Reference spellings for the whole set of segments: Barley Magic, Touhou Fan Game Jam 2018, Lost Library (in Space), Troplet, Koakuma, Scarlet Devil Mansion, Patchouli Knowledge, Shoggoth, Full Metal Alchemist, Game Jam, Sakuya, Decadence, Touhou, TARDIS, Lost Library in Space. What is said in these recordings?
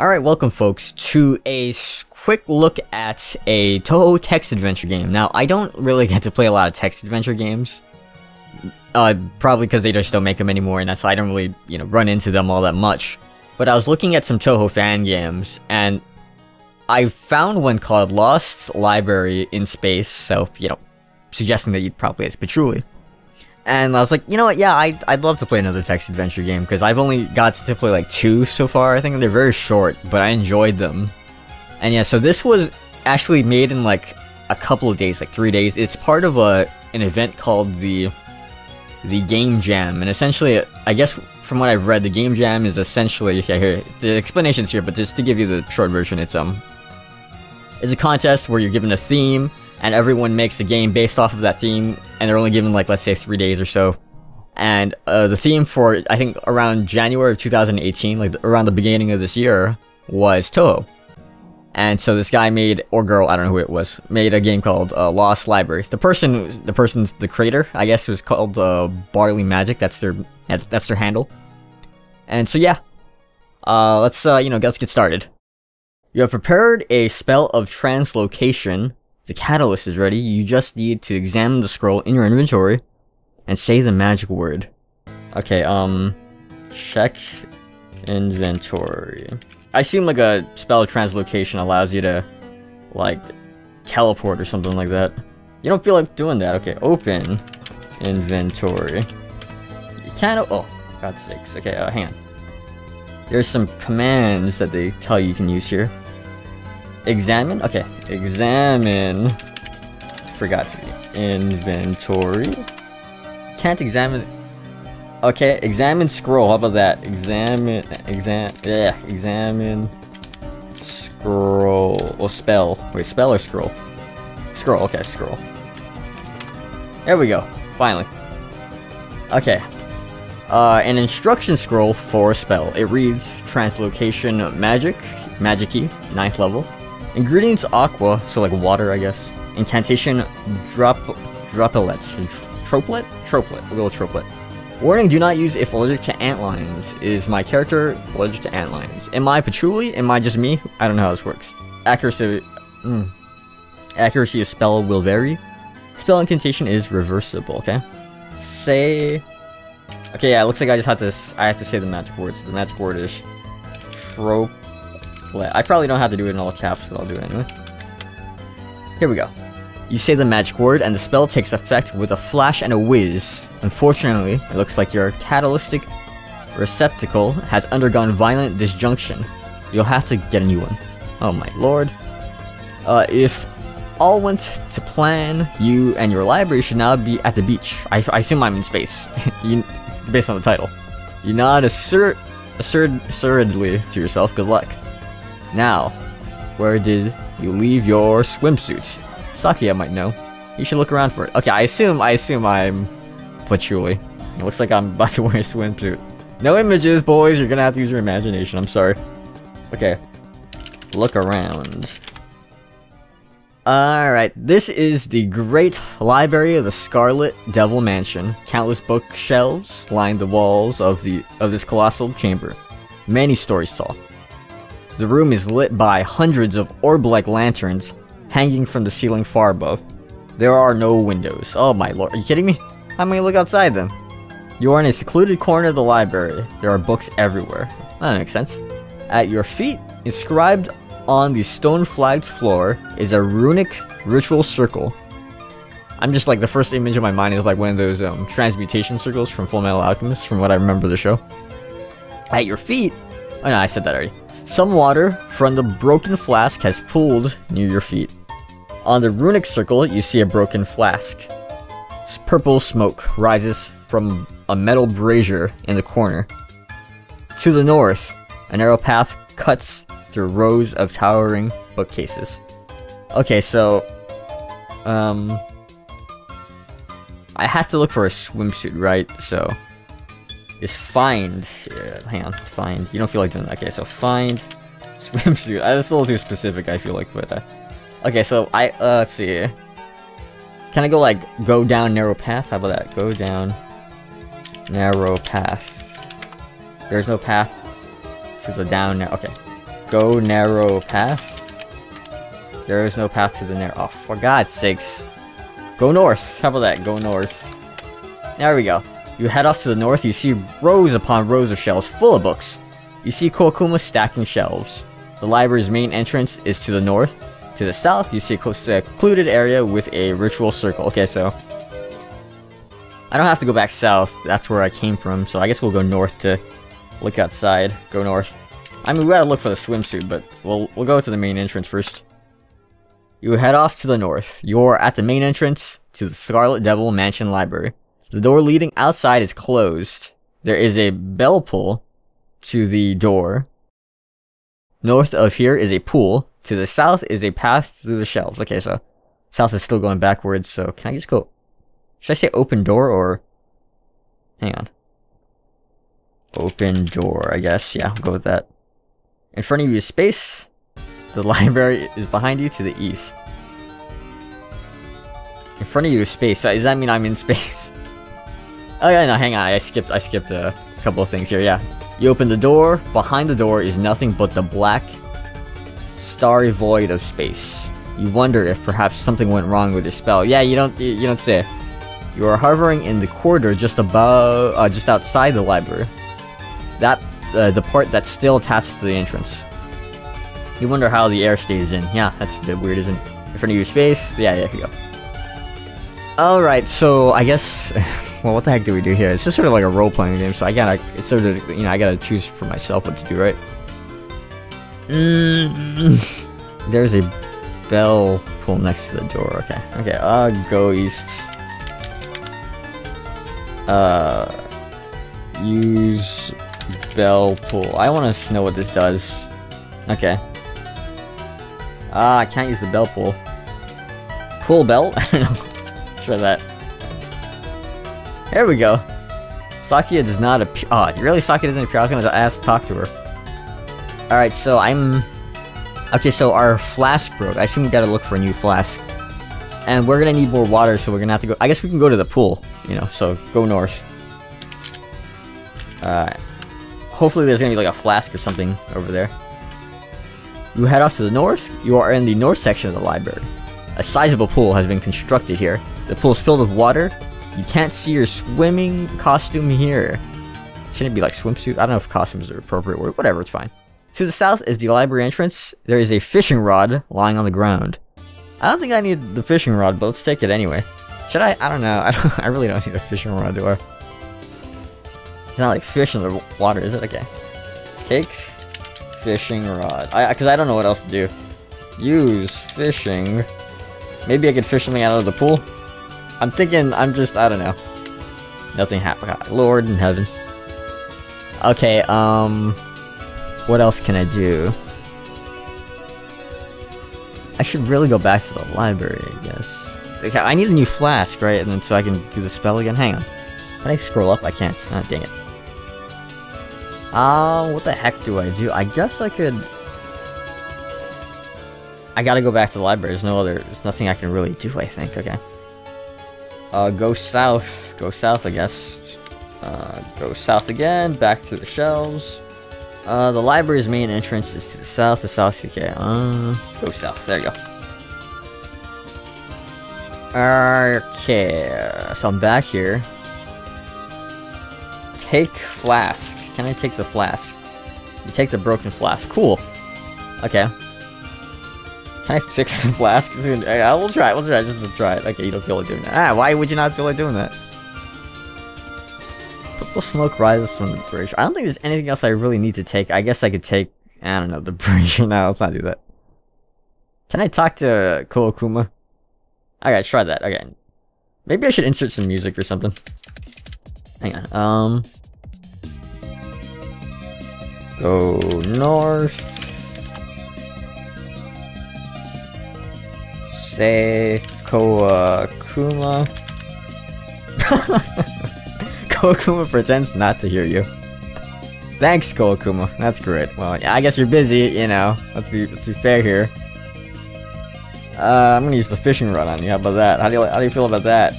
Alright, welcome folks to a quick look at a Touhou text adventure game. Now, I don't really get to play a lot of text adventure games. Probably because they just don't make them anymore, and that's why I don't really, run into them all that much. But I was looking at some Touhou fan games, and I found one called Lost Library in Space, so, suggesting that you'd probably as Patchouli. And I was like, you know what, yeah, I'd love to play another text adventure game, because I've only got to play, two so far, I think, and they're very short, but I enjoyed them. And yeah, so this was actually made in, a couple of days, 3 days. It's part of an event called the Game Jam, and essentially, I guess from what I've read, the Game Jam is essentially, yeah, here, the explanation's here, but just to give you the short version, it's a contest where you're given a theme, and everyone makes a game based off of that theme, and they're only given, let's say 3 days or so. And the theme for, I think, around January of 2018, around the beginning of this year, was Touhou. And so this guy made, or girl, I don't know who it was, made a game called Lost Library. The person's the creator, I guess, was called Barley Magic. That's their handle. And so yeah, let's get started. You have prepared a spell of translocation. The catalyst is ready. You just need to examine the scroll in your inventory and say the magic word. Okay, check inventory. I assume a spell of translocation allows you to teleport or something like that. You don't feel like doing that. Okay, open inventory. You can't oh, God's sakes. Okay, hang on. There's some commands that they tell you you can use here. Examine? Okay. Examine. Forgot to. Inventory. Can't examine. Okay, examine scroll. How about that? Examine scroll. Or spell. Wait, spell or scroll? Scroll, okay, scroll. There we go. Finally. Okay. An instruction scroll for a spell. It reads translocation magic. Magic key, 9th level. Ingredients aqua, so water, I guess. Incantation droplets. Troplet? Troplet. A little troplet. Warning, do not use if allergic to antlions. Is my character allergic to antlions? Am I Patchouli? Am I just me? I don't know how this works. Accuracy of spell will vary. Spell incantation is reversible, okay? Say... Okay, yeah, it looks like I have to say the magic word. So the magic word is... Troplet. I probably don't have to do it in all caps, but I'll do it anyway. Here we go. You say the magic word, and the spell takes effect with a flash and a whiz. Unfortunately, it looks like your catalytic receptacle has undergone violent disjunction. You'll have to get a new one. Oh my lord. If all went to plan, you and your library should now be at the beach. I assume I'm in space, based on the title. You nod assuredly to yourself, good luck. Now, where did you leave your swimsuit? Sakuya might know. You should look around for it. Okay, I assume I'm Patchouli. It looks like I'm about to wear a swimsuit. No images, boys. You're gonna have to use your imagination. I'm sorry. Okay. Look around. Alright, this is the great library of the Scarlet Devil Mansion. Countless bookshelves line the walls of this colossal chamber, many stories tall. The room is lit by hundreds of orb-like lanterns hanging from the ceiling far above. There are no windows. Oh my lord, are you kidding me? How am I gonna look outside then? You are in a secluded corner of the library. There are books everywhere. That makes sense. At your feet, inscribed on the stone-flagged floor, is a runic ritual circle. I'm just the first image in my mind is one of those transmutation circles from Full Metal Alchemist, from what I remember the show. At your feet... Oh no, I said that already. Some water from the broken flask has pooled near your feet. On the runic circle, you see a broken flask. Purple smoke rises from a metal brazier in the corner. To the north, a narrow path cuts through rows of towering bookcases. Okay, so... I have to look for a swimsuit, right? So... is find, hang on, find, you don't feel like doing that, okay, so find swimsuit, that's a little too specific, I feel like, but, okay, so, let's see, can I go, go down narrow path, how about that, go down narrow path, there's no path to the down, okay, Go narrow path? There is no path to the narrow... Oh, for God's sakes. Go north. How about that? Go north. There we go. You head off to the north, you see rows upon rows of shelves full of books. You see Koakuma stacking shelves. The library's main entrance is to the north. To the south, you see a secluded area with a ritual circle. Okay, so... I don't have to go back south, that's where I came from, so I guess we'll go north to look outside. Go north. I mean, we gotta look for the swimsuit, but we'll go to the main entrance first. You head off to the north. You're at the main entrance to the Scarlet Devil Mansion Library. The door leading outside is closed. There is a bell pull to the door. North of here is a pool. To the south is a path through the shelves. Okay, so south is still going backwards, so can I just go... Should I say open door or... Hang on. Open door, I guess. Yeah, we'll go with that. In front of you is space. The library is behind you to the east. In front of you is space. Does that mean I'm in space? Oh yeah, no, hang on, I skipped a couple of things here, yeah. You open the door, behind the door is nothing but the black, starry void of space. You wonder if perhaps something went wrong with your spell. Yeah, you don't say. You are hovering in the corridor just above, just outside the library. That, the part that's still attached to the entrance. You wonder how the air stays in. Yeah, that's a bit weird, isn't it? In front of you is space. Yeah, yeah, here you go. Alright, so I guess... Well, what the heck do we do here? It's just sort of like a role-playing game, so I gotta... It's sort of, you know, I gotta choose for myself what to do, right? There's a bell pull next to the door, okay. Okay, go east. Use bell pull. I want to know what this does. Okay. I can't use the bell pull. Pull bell? I don't know. Try that. There we go. Sakuya does not appear. Oh, really? Sakuya doesn't appear? I was gonna ask, talk to her. Alright, so I'm... Okay, so our flask broke. I assume we gotta look for a new flask. And we're gonna need more water, so we're gonna have to go... I guess we can go to the pool, you know, so go north. Hopefully there's gonna be like a flask or something over there. You head off to the north. You are in the north section of the library. A sizable pool has been constructed here. The pool is filled with water. You can't see your swimming costume here. Shouldn't it be like swimsuit? I don't know if costumes are appropriate word. Whatever, it's fine. To the south is the library entrance. There is a fishing rod lying on the ground. I don't think I need the fishing rod, but let's take it anyway. Should I? I don't know. I really don't need a fishing rod, do I? It's not like fish in the water, is it? Okay. Take fishing rod. Because I don't know what else to do. Use fishing. Maybe I could fish something out of the pool? I'm thinking, I don't know. Nothing happened. Lord in heaven. Okay, what else can I do? I should really go back to the library, I guess. Okay, I need a new flask, right? And then so I can do the spell again. Hang on. Can I scroll up? I can't. Oh, dang it. What the heck do I do? I guess I could... I gotta go back to the library. There's nothing I can really do, I think. Okay. Go south. Go south, I guess. Go south again, back through the shelves. The library's main entrance is to the south. The south, okay. Go south. There you go. Okay. So I'm back here. Take flask. Can I take the flask? You take the broken flask. Cool. Okay. Can I fix the flask? I will try it, just to try it. Okay, you don't feel like doing that. Ah, why would you not feel like doing that? Purple smoke rises from the brazier. I don't think there's anything else I really need to take. I guess I could take, I don't know, the brazier. No, let's not do that. Can I talk to Koakuma? Okay, let's try that. Okay. Maybe I should insert some music or something. Hang on, Go north. Say Koakuma. Koakuma pretends not to hear you. Thanks, Koakuma. That's great. Well, yeah, I guess you're busy, you know. Let's be fair here. I'm gonna use the fishing rod on you. How about that? How do you feel about that?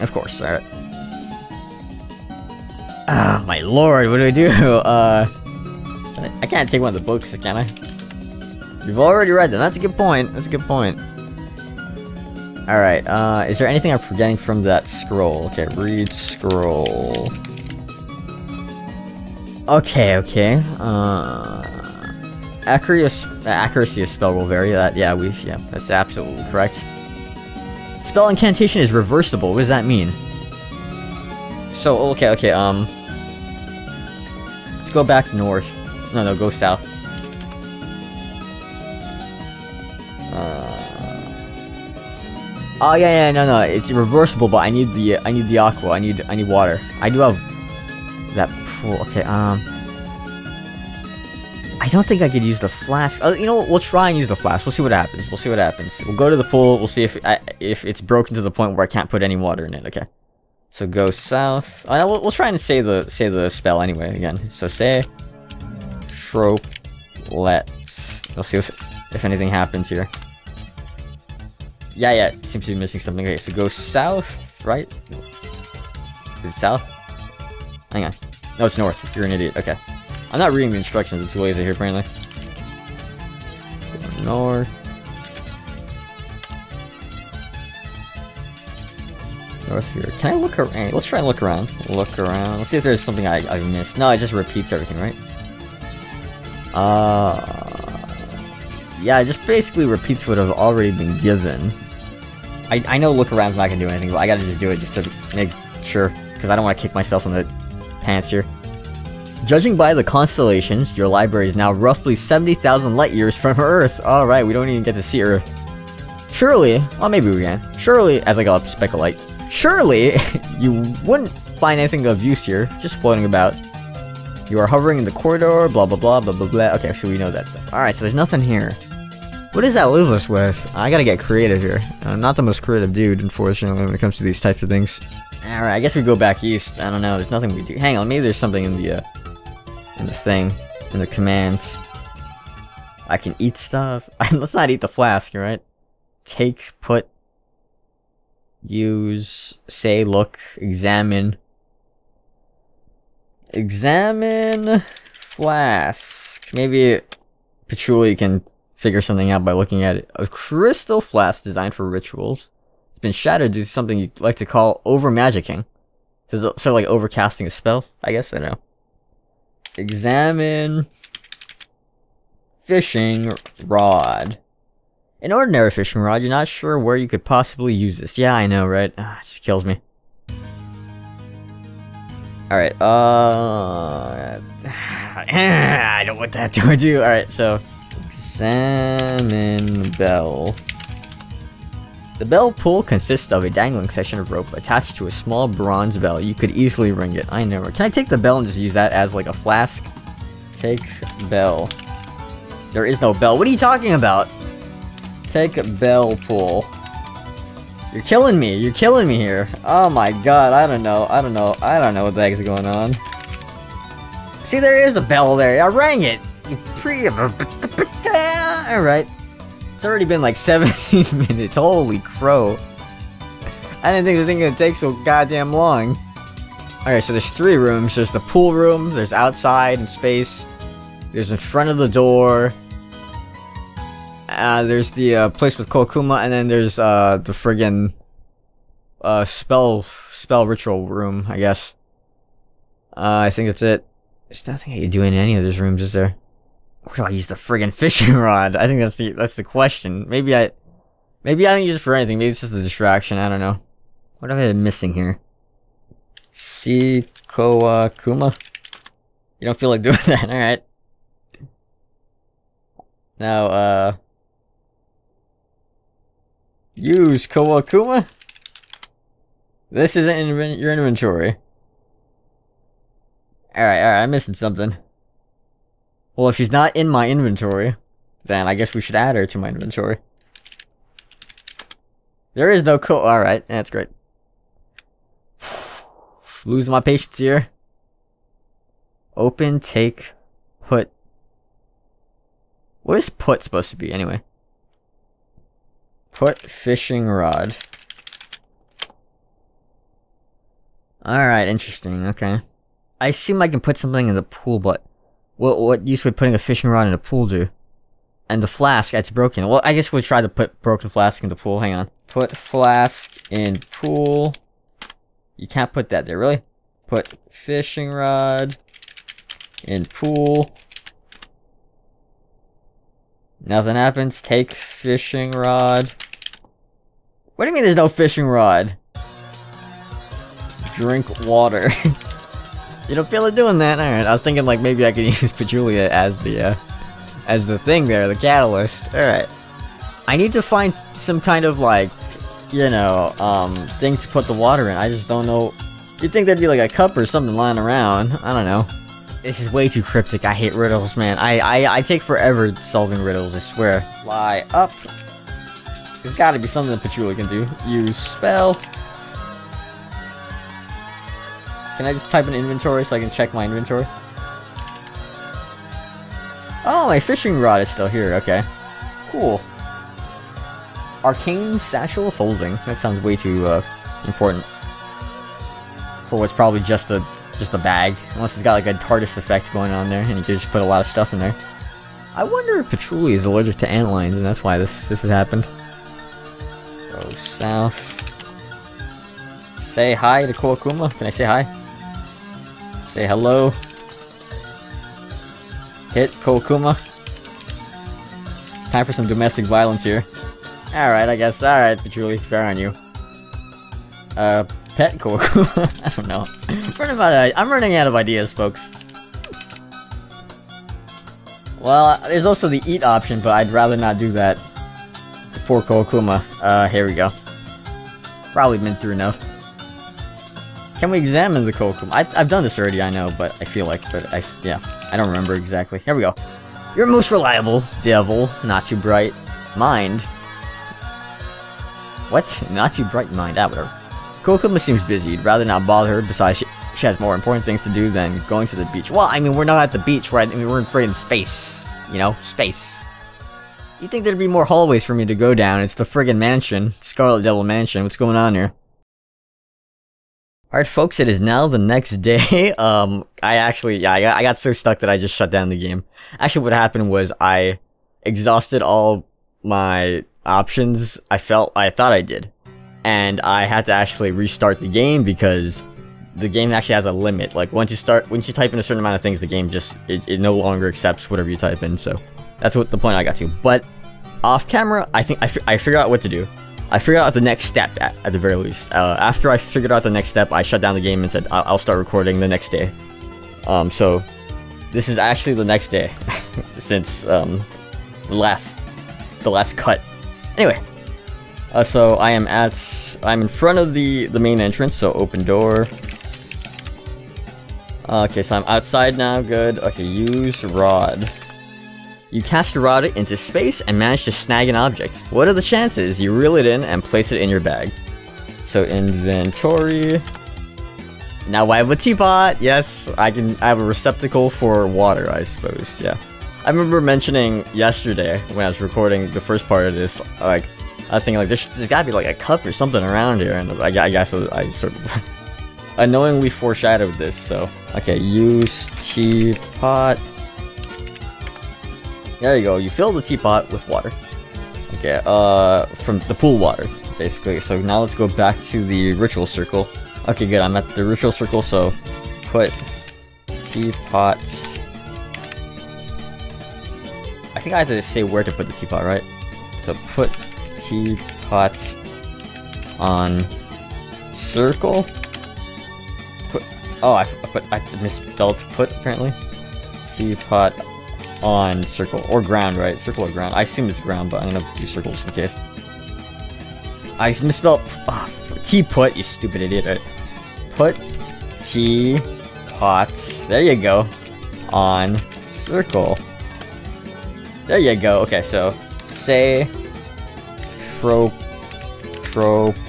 Of course. All right. Ah, my lord. What do I do? Can I I can't take one of the books, can I? You've already read them. That's a good point. That's a good point. Alright, is there anything I'm forgetting from that scroll? Okay, read scroll. Okay, okay. Accuracy of spell will vary. That, yeah, that's absolutely correct. Spell incantation is reversible. What does that mean? So, okay, okay, let's go back north. No, no, go south. Oh yeah, yeah, no, no, it's reversible, but I need the aqua, I need water. I do have that pool. Okay, I don't think I could use the flask. Oh, you know what? We'll try and use the flask. We'll see what happens. We'll see what happens. We'll go to the pool. We'll see if it's broken to the point where I can't put any water in it. Okay, so go south. Oh, no, we'll try and say the spell anyway again. So say trope. Let's. We'll see if anything happens here. Yeah, yeah, it seems to be missing something. Okay, so go south, right? Is it south? Hang on. No, it's north. You're an idiot. Okay. I'm not reading the instructions. I'm too lazy here, apparently. Go north. North here. Can I look around? Let's try and look around. Look around. Let's see if there's something I missed. No, it just repeats everything, right? Yeah, it just basically repeats what I've already been given. I know look around's not gonna do anything, but I gotta just do it just to make sure, because I don't want to kick myself in the pants here. Judging by the constellations, your library is now roughly 70,000 light years from Earth. All right, we don't even get to see Earth. Surely, well, maybe we can. Surely, as I got a speck of light, surely you wouldn't find anything of use here, just floating about. You are hovering in the corridor, blah blah blah blah blah blah. Okay, so we know that stuff. All right, so there's nothing here. What does that leave us with? I gotta get creative here. I'm not the most creative dude, unfortunately, when it comes to these types of things. Alright, I guess we go back east. I don't know, there's nothing we do. Hang on, maybe there's something in the thing, in the commands. I can eat stuff. Let's not eat the flask, right? Take, put, use, say, look, examine. Examine flask. Maybe Patchouli can figure something out by looking at it. A crystal flask designed for rituals. It's been shattered due to something you like to call over-magicking. So it's sort of like overcasting a spell, I guess, I know. Examine fishing rod. An ordinary fishing rod, you're not sure where you could possibly use this. Yeah, I know, right? It just kills me. Alright, I don't want that to do. Alright, so salmon bell. The bell pull consists of a dangling section of rope attached to a small bronze bell. You could easily ring it. I never. Can I take the bell and just use that as like a flask? Take bell. There is no bell. What are you talking about? Take bell pull. You're killing me. You're killing me here. Oh my god. I don't know. I don't know. I don't know what the heck is going on. See, there is a bell there. I rang it. You pre. Alright. It's already been like 17 minutes. Holy crow. I didn't think this thing was gonna take so goddamn long. Alright, so there's three rooms. There's the pool room, there's outside and space, there's in front of the door, there's the place with Koakuma, and then there's the friggin' spell ritual room, I guess. I think that's it. There's nothing I can do in any of those rooms, is there? Where do I use the friggin' fishing rod? I think that's the question. Maybe I don't use it for anything. Maybe it's just a distraction. I don't know. What have I been missing here? See Koakuma. You don't feel like doing that, all right? Now, use Koakuma. This isn't in your inventory. All right, all right. I'm missing something. Well, if she's not in my inventory, then I guess we should add her to my inventory. There is no alright, that's great. Lose my patience here. Open, take, put. What is put supposed to be, anyway? Put fishing rod. Alright, interesting, okay. I assume I can put something in the pool, but What use would putting a fishing rod in a pool do? And the flask, it's broken. Well, I guess we'll try to put broken flask in the pool. Hang on. Put flask in pool. You can't put that there, really. Put fishing rod in pool. Nothing happens. Take fishing rod. What do you mean there's no fishing rod? Drink water. You don't feel like doing that? Alright, I was thinking like maybe I could use Patchouli as the thing there, the catalyst. Alright. I need to find some kind of like, you know, thing to put the water in. I just don't know. You'd think there'd be like a cup or something lying around. I don't know. This is way too cryptic. I hate riddles, man. I take forever solving riddles, I swear. Fly up. There's gotta be something that Patchouli can do. Use spell. Can I just type in inventory so I can check my inventory? Oh, my fishing rod is still here, okay. Cool. Arcane Satchel of Holding. That sounds way too important. For what's probably just a bag. Unless it's got like a TARDIS effect going on there, and you can just put a lot of stuff in there. I wonder if Patchouli is allergic to antlions, and that's why this has happened. Go south. Say hi to Koakuma. Can I say hi? Say hello. Hit Koakuma. Time for some domestic violence here. Alright, I guess. Alright, Patchouli. Fair on you. Pet Koakuma. I don't know. I'm running out of ideas, folks. Well, there's also the eat option, but I'd rather not do that. Poor Koakuma. Here we go. Probably been through enough. Can we examine the Koakuma? I've done this already, I know, but I feel like, yeah, I don't remember exactly. Here we go. Your most reliable devil, not too bright mind. What? Not too bright mind? Ah, whatever. Koakuma seems busy. You'd rather not bother her. Besides, she has more important things to do than going to the beach. Well, I mean, we're not at the beach, right? I mean, we're in freaking space. You know, space. You'd think there'd be more hallways for me to go down. It's the friggin' mansion. Scarlet Devil Mansion. What's going on here? Alright folks, it is now the next day. I got so stuck that I just shut down the game. Actually, what happened was I exhausted all my options. I thought I did. And I had to actually restart the game because the game actually has a limit. Like once you type in a certain amount of things, the game just it no longer accepts whatever you type in. So that's what the point I got to. But off camera, I think I figured out what to do. I figured out the next step, at the very least. After I figured out the next step, I shut down the game and said, I'll start recording the next day. So, this is actually the next day, since, the last cut. Anyway, so I'm in front of the main entrance, so open door. Okay, so I'm outside now, good. Okay, use rod. You cast a rod into space and manage to snag an object. What are the chances? You reel it in and place it in your bag. So inventory. Now I have a teapot. Yes, I have a receptacle for water, I suppose. Yeah. I remember mentioning yesterday when I was recording the first part of this, like, I was thinking like, there's gotta be like a cup or something around here, and I guess I sort of unknowingly foreshadowed this, so. Okay, use teapot. There you go, you fill the teapot with water. Okay, from the pool water, basically. So now let's go back to the ritual circle. Okay, good, I'm at the ritual circle, so put teapot. I think I had to say where to put the teapot, right? So put teapot on circle. Put, oh, I misspelled put, apparently. Teapot on circle or ground, right? Circle or ground. I assume it's ground, but I'm gonna do circles in case. I misspelled teapot, you stupid idiot. Right? Put teapot. There you go. On circle. There you go. Okay, so say tropolet.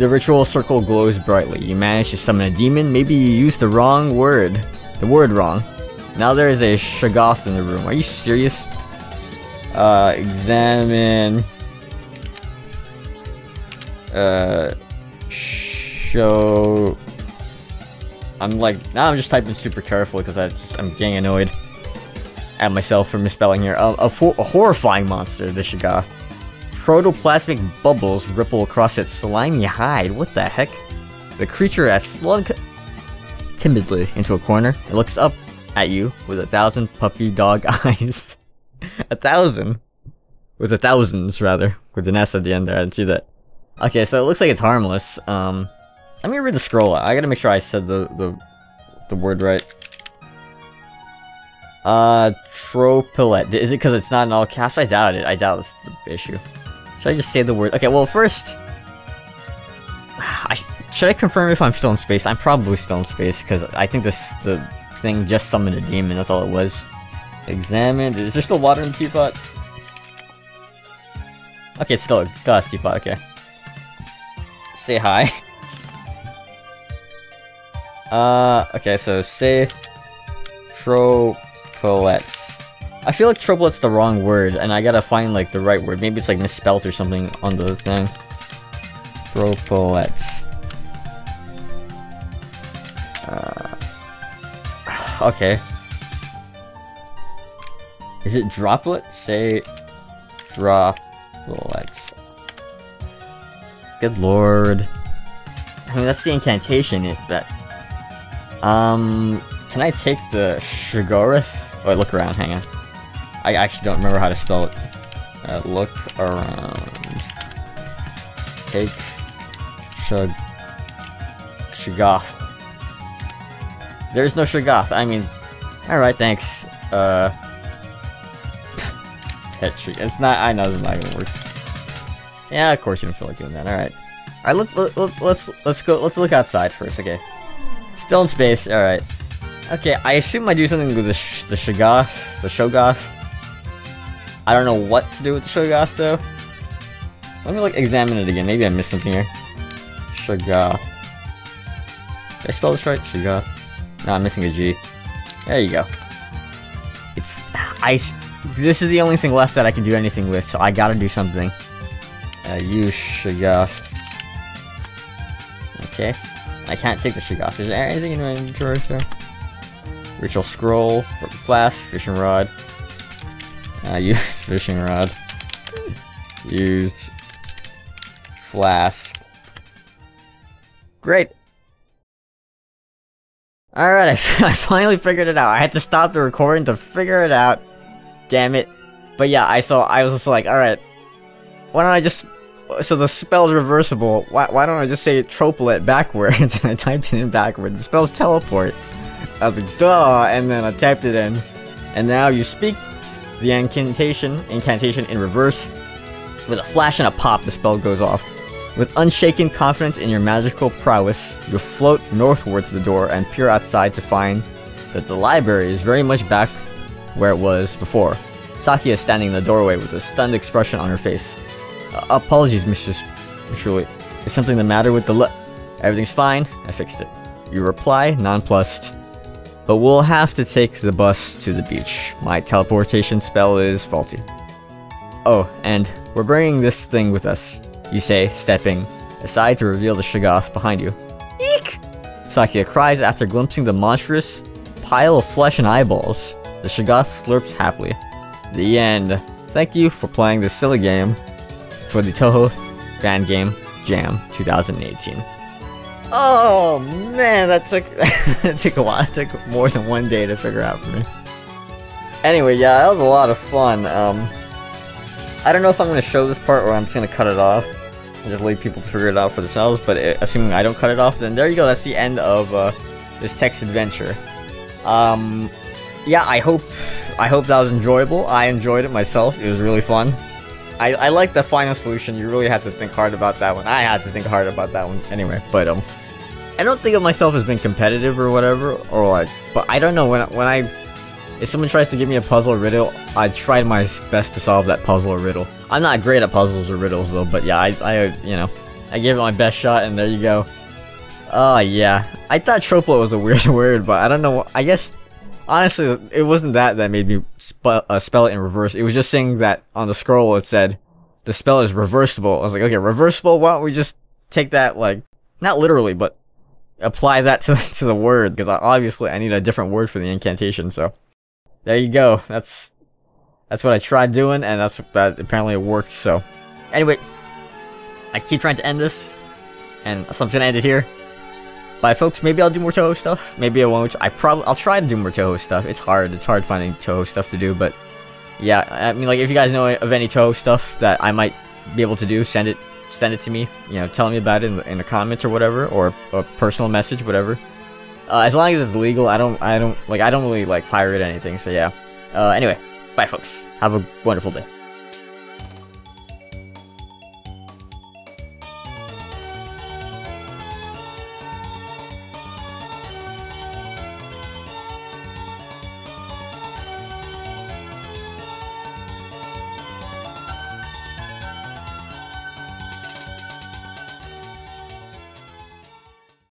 The ritual circle glows brightly. You manage to summon a demon. Maybe you used the wrong word. The word wrong. Now there is a Shoggoth in the room. Are you serious? Examine... I'm like, now I'm just typing super carefully because I'm getting annoyed at myself for misspelling here. A horrifying monster, the Shoggoth. Protoplasmic bubbles ripple across its slimy hide. What the heck? The creature has slunk timidly into a corner. It looks up at you with 1,000 puppy dog eyes. 1,000? With 1,000s, rather. With an S at the end there, I didn't see that. Okay, so it looks like it's harmless. Let me read the scroll out. I gotta make sure I said the word right. Tropilette. Is it because it's not in all caps? I doubt it. I doubt that's the issue. Should I just say the word? Okay, well, first... should I confirm if I'm still in space? I'm probably still in space, because I think the thing just summoned a demon. That's all it was. Examined. Is there still water in the teapot? Okay, it still has teapot. Okay. Say hi. Okay, so say... Tropilettes. I feel like tropilette's the wrong word, and I gotta find, like, the right word. Maybe it's, like, misspelt or something on the thing. Tropilettes. Okay. Is it droplet? Say... droplets. Good lord. I mean, that's the incantation, that... Can I take the Shoggoth? Oh, look around, hang on. I actually don't remember how to spell it. Look around. Take... Shoggoth. There's no Shoggoth, I mean... Alright, thanks. Pet Shoggoth. It's not... I know this is not gonna work. Yeah, of course you don't feel like doing that, alright. Alright, let's look outside first, okay. Still in space, alright. Okay, I assume I do something with the Shoggoth, I don't know what to do with the Shoggoth, though. Let me, like, examine it again. Maybe I missed something here. Shoggoth. Did I spell this right? Shoggoth. No, I'm missing a G. There you go. It's... this is the only thing left that I can do anything with, so I gotta do something. You, Shoggoth. Okay. I can't take the Shoggoth. Is there anything in my inventory, though? Ritual scroll, flask, fishing rod. Used fishing rod. Used flask. Great. Alright, I finally figured it out. I had to stop the recording to figure it out. Damn it. But yeah, I was just like, alright. Why don't I just... So the spell's reversible. Why don't I just say tropilet backwards? And I typed it in backwards. The spell's teleport. I was like, duh, and then I typed it in. And now you speak the incantation in reverse. With a flash and a pop, the spell goes off. With unshaken confidence in your magical prowess, you float northward to the door and peer outside to find that the library is very much back where it was before. Sakuya is standing in the doorway with a stunned expression on her face. Apologies, Mrs. Patchouli. Is something the matter with the Everything's fine, I fixed it. You reply, nonplussed. But we'll have to take the bus to the beach. My teleportation spell is faulty. Oh, and we're bringing this thing with us, you say, stepping aside to reveal the Shoggoth behind you. Eek! Sakuya cries after glimpsing the monstrous pile of flesh and eyeballs. The Shoggoth slurps happily. The end. Thank you for playing this silly game for the Touhou Fan Game Jam 2018. Oh man, that took a while. It took more than one day to figure out for me. Anyway, yeah, that was a lot of fun. I don't know if I'm gonna show this part or I'm just gonna cut it off and just leave people figure it out for themselves. But assuming I don't cut it off, then there you go. That's the end of this text adventure. Yeah, I hope that was enjoyable. I enjoyed it myself. It was really fun. I like the final solution. You really had to think hard about that one. I had to think hard about that one anyway. But I don't think of myself as being competitive or whatever, or like, but I don't know, if someone tries to give me a puzzle or riddle, I try my best to solve that puzzle or riddle. I'm not great at puzzles or riddles though, but yeah, you know, I gave it my best shot and there you go. Oh yeah, I thought tropilet was a weird word, but I don't know, I guess, honestly, it wasn't that made me spell it in reverse, it was just saying that on the scroll it said, the spell is reversible. I was like, okay, reversible, why don't we just take that, like, not literally, but apply that to the word, because obviously I need a different word for the incantation. So there you go. That's what I tried doing, and that apparently it worked. So anyway, I keep trying to end this, and so I'm gonna end it here. Bye, folks. Maybe I'll do more Touhou stuff. Maybe I won't. I'll try to do more Touhou stuff. It's hard. It's hard finding Touhou stuff to do, but yeah. I mean, like, if you guys know of any Touhou stuff that I might be able to do, send it to me. You know, tell me about it in the comments or whatever, or a personal message, whatever. As long as it's legal, I don't really like pirate anything. So yeah. Anyway, bye, folks. Have a wonderful day.